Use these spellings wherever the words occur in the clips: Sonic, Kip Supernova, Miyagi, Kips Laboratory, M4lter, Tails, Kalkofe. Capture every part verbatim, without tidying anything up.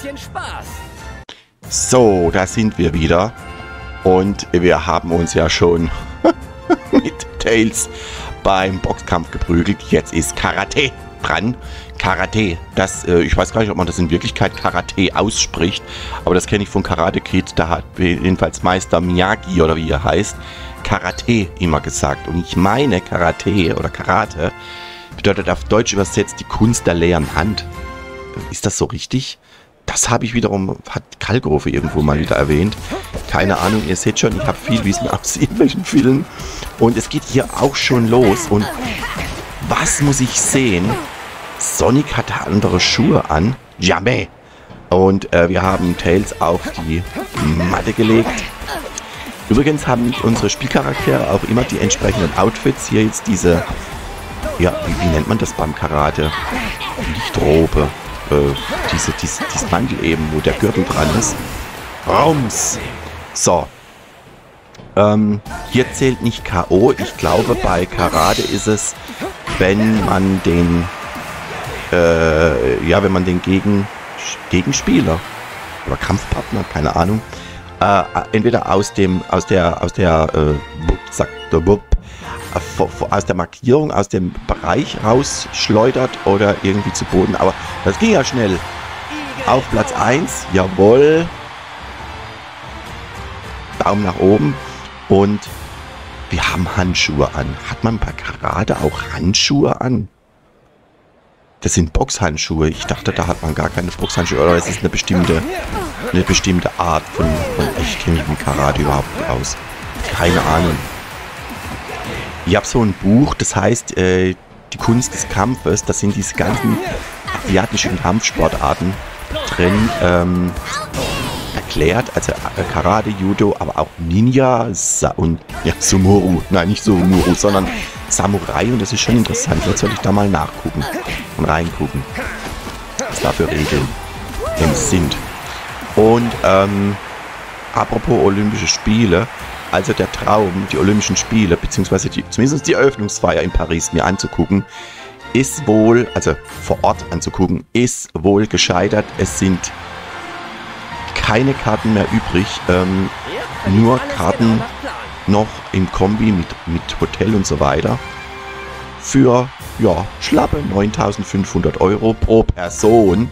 bisschen Spaß. So, da sind wir wieder. Und wir haben uns ja schon mit Tails beim Boxkampf geprügelt. Jetzt ist Karate dran. Karate, das, äh, ich weiß gar nicht, ob man das in Wirklichkeit Karate ausspricht, aber das kenne ich von Karate Kid. Da hat jedenfalls Meister Miyagi oder wie er heißt, Karate immer gesagt. Und ich meine, Karate oder Karate bedeutet auf Deutsch übersetzt die Kunst der leeren Hand. Ist das so richtig? Das habe ich wiederum, hat Kalkofe irgendwo mal wieder erwähnt. Keine Ahnung, ihr seht schon, ich habe viel Wissen aus irgendwelchen Filmen. Und es geht hier auch schon los. Und was muss ich sehen? Sonic hat andere Schuhe an. Jamais. Und äh, wir haben Tails auf die Matte gelegt. Übrigens haben unsere Spielcharaktere auch immer die entsprechenden Outfits. Hier jetzt diese, ja, wie, wie nennt man das beim Karate? Lichtrobe. Diese, diese, dieses Mantel eben, wo der Gürtel dran ist. Rums! So. Ähm, hier zählt nicht K O. Ich glaube, bei Karate ist es, wenn man den äh, ja, wenn man den Gegen, Gegenspieler oder Kampfpartner, keine Ahnung, äh, entweder aus dem, aus der, aus der äh, Bub, sagt der Bub, aus der Markierung, aus dem Bereich rausschleudert oder irgendwie zu Boden. Aber das ging ja schnell. Auf Platz eins. Jawohl. Daumen nach oben. Und wir haben Handschuhe an. Hat man bei Karate auch Handschuhe an? Das sind Boxhandschuhe. Ich dachte, da hat man gar keine Boxhandschuhe. Oder es ist eine bestimmte, eine bestimmte Art von, von ich kenne mich mit Karate überhaupt nicht aus. Keine Ahnung. Ich habe so ein Buch, das heißt äh, Die Kunst des Kampfes. Das sind diese ganzen asiatischen Kampfsportarten drin ähm, erklärt. Also Karate, Judo, aber auch Ninja Sa und ja, Sumoru. Nein, nicht Sumoru, sondern Samurai. Und das ist schon interessant. Jetzt sollte ich da mal nachgucken und reingucken, was da für Regeln sind. Und ähm, apropos Olympische Spiele. Also der Traum, die Olympischen Spiele, beziehungsweise die, zumindest die Eröffnungsfeier in Paris mir anzugucken, ist wohl, also vor Ort anzugucken, ist wohl gescheitert. Es sind keine Karten mehr übrig, ähm, nur Karten noch im Kombi mit, mit Hotel und so weiter. Für, ja, schlappe neuntausendfünfhundert Euro pro Person.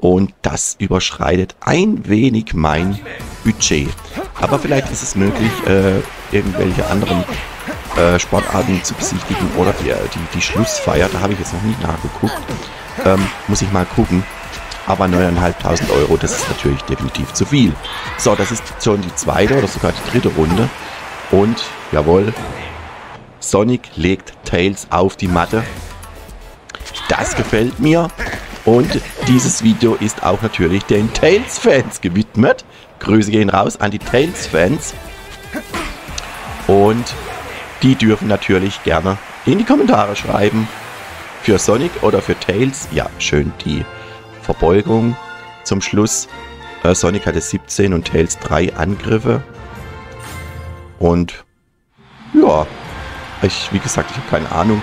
Und das überschreitet ein wenig mein Budget. Aber vielleicht ist es möglich, äh, irgendwelche anderen äh, Sportarten zu besichtigen oder die, die, die Schlussfeier. Da habe ich jetzt noch nicht nachgeguckt. Ähm, muss ich mal gucken. Aber neuntausendfünfhundert Euro, das ist natürlich definitiv zu viel. So, das ist schon die zweite oder sogar die dritte Runde. Und, jawohl, Sonic legt Tails auf die Matte. Das gefällt mir. Und dieses Video ist auch natürlich den Tails-Fans gewidmet. Grüße gehen raus an die Tails-Fans. Und die dürfen natürlich gerne in die Kommentare schreiben. Für Sonic oder für Tails. Ja, schön die Verbeugung zum Schluss. Äh, Sonic hatte siebzehn und Tails drei Angriffe. Und ja, ich, wie gesagt, ich habe keine Ahnung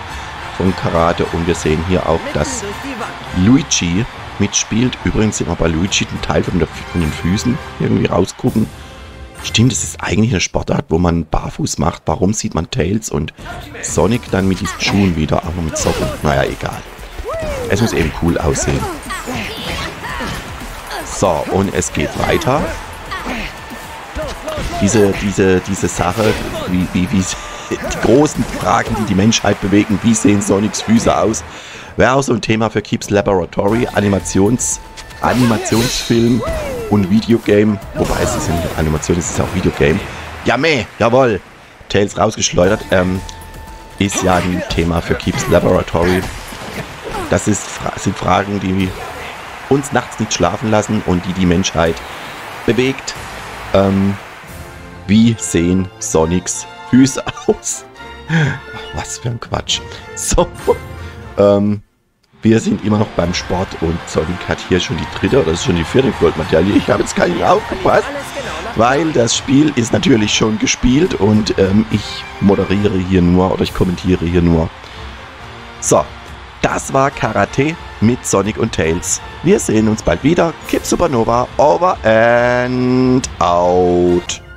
von Karate. Und wir sehen hier auch, dass Luigi mitspielt. Übrigens sieht man bei Luigi den Teil von, der, von den Füßen irgendwie rausgucken. Stimmt, das ist eigentlich eine Sportart, wo man barfuß macht. Warum sieht man Tails und Sonic dann mit diesen Schuhen wieder, aber mit Socken? Naja, egal. Es muss eben cool aussehen. So, und es geht weiter. Diese, diese, diese Sache, wie, wie, wie die großen Fragen, die die Menschheit bewegen. Wie sehen Sonics Füße aus? Wäre auch so ein Thema für Kips Laboratory, Animations, Animationsfilm und Videogame. Wobei es ist ja nicht Animation, es ist auch Videogame. Jameh, jawohl. Tails rausgeschleudert. Ähm, ist ja ein Thema für Kips Laboratory. Das ist, sind Fragen, die uns nachts nicht schlafen lassen und die die Menschheit bewegt. Ähm, wie sehen Sonics Füße aus? Ach, was für ein Quatsch. So. Ähm, wir sind immer noch beim Sport und Sonic hat hier schon die dritte oder ist schon die vierte Goldmedaille. Ich habe jetzt gar nicht aufgepasst, weil das Spiel ist natürlich schon gespielt und ähm, ich moderiere hier nur oder ich kommentiere hier nur. So, das war Karate. mit Sonic und Tails. Wir sehen uns bald wieder. Kip Supernova, over and out.